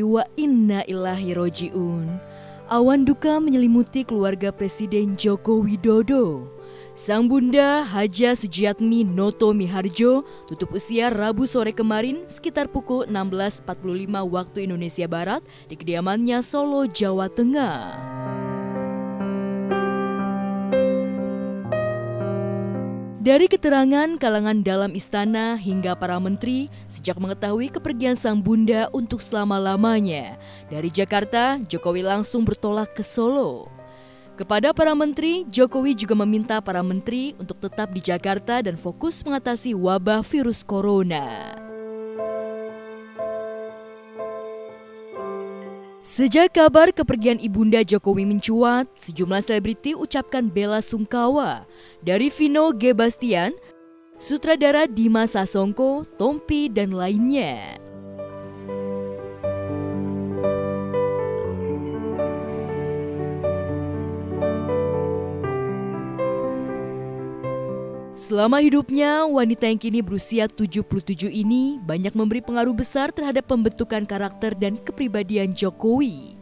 lillahi wa inna ilaihi roji'un. Awan duka menyelimuti keluarga Presiden Joko Widodo. Sang bunda Hj. Sujiatmi Notomiharjo tutup usia Rabu sore kemarin sekitar pukul 16.45 waktu Indonesia Barat di kediamannya Solo, Jawa Tengah. Dari keterangan kalangan dalam istana hingga para menteri sejak mengetahui kepergian sang bunda untuk selama-lamanya, dari Jakarta, Jokowi langsung bertolak ke Solo. Kepada para menteri, Jokowi juga meminta para menteri untuk tetap di Jakarta dan fokus mengatasi wabah virus corona. Sejak kabar kepergian Ibunda Jokowi mencuat, sejumlah selebriti ucapkan bela sungkawa. Dari Vino G. Bastian, sutradara Dimas Sasongko, Tompi, dan lainnya. Selama hidupnya, wanita yang kini berusia 77 ini banyak memberi pengaruh besar terhadap pembentukan karakter dan kepribadian Jokowi.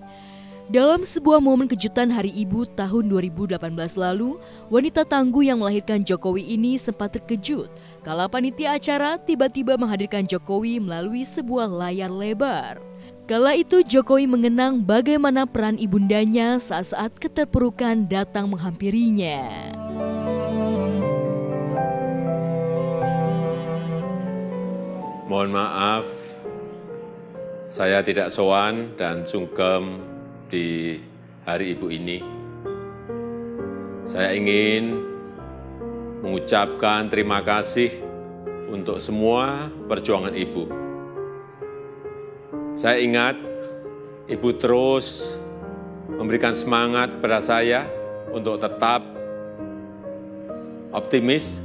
Dalam sebuah momen kejutan Hari Ibu tahun 2018 lalu, wanita tangguh yang melahirkan Jokowi ini sempat terkejut kala panitia acara tiba-tiba menghadirkan Jokowi melalui sebuah layar lebar. Kala itu Jokowi mengenang bagaimana peran ibundanya saat-saat keterpurukan datang menghampirinya. Mohon maaf, saya tidak sowan dan sungkem di Hari Ibu ini. Saya ingin mengucapkan terima kasih untuk semua perjuangan Ibu. Saya ingat Ibu terus memberikan semangat kepada saya untuk tetap optimis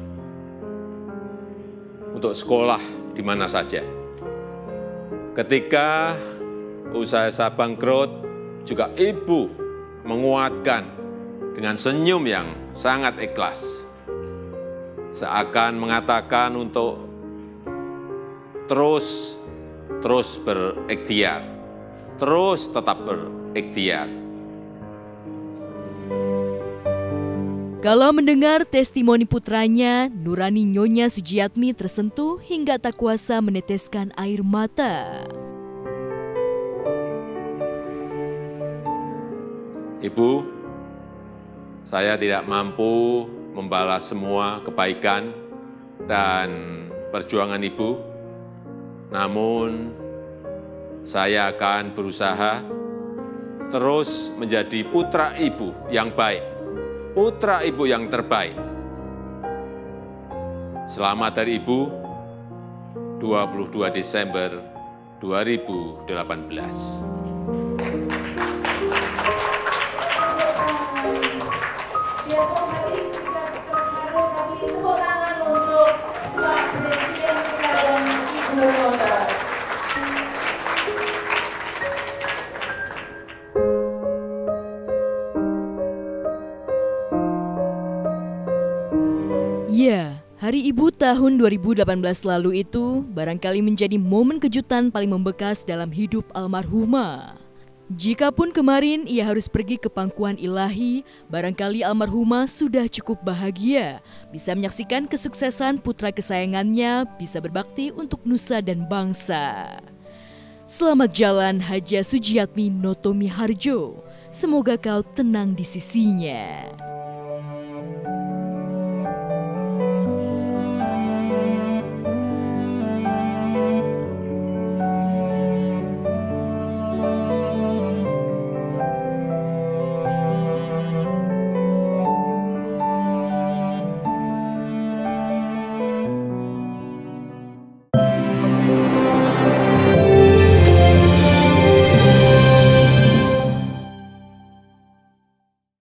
untuk sekolah di mana saja. Ketika usaha saya bangkrut, juga Ibu menguatkan dengan senyum yang sangat ikhlas. Seakan mengatakan untuk terus berikhtiar, terus tetap berikhtiar. Kalau mendengar testimoni putranya, nurani Nyonya Sujiatmi tersentuh hingga tak kuasa meneteskan air mata. Ibu, saya tidak mampu membalas semua kebaikan dan perjuangan Ibu. Namun, saya akan berusaha terus menjadi putra Ibu yang baik. Putra Ibu yang terbaik. Selamat Hari Ibu, 22 Desember 2018. Ya, Hari Ibu tahun 2018 lalu itu barangkali menjadi momen kejutan paling membekas dalam hidup almarhumah. Jikapun kemarin ia harus pergi ke pangkuan ilahi, barangkali almarhumah sudah cukup bahagia bisa menyaksikan kesuksesan putra kesayangannya bisa berbakti untuk nusa dan bangsa. Selamat jalan Hj. Sujiatmi Notomiharjo, semoga kau tenang di sisinya.